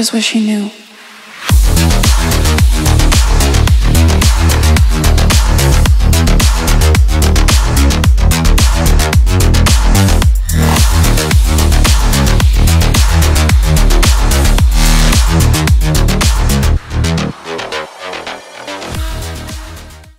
Just wish you knew.